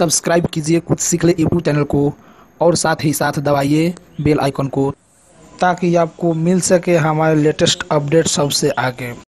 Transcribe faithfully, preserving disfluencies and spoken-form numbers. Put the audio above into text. Subscribe कीजिए कुछ सीख ले यूट्यूब चैनल को और साथ ही साथ दबाइए बेल आइकन को ताकि आपको मिल सके हमारे लेटेस्ट अपडेट सबसे आगे।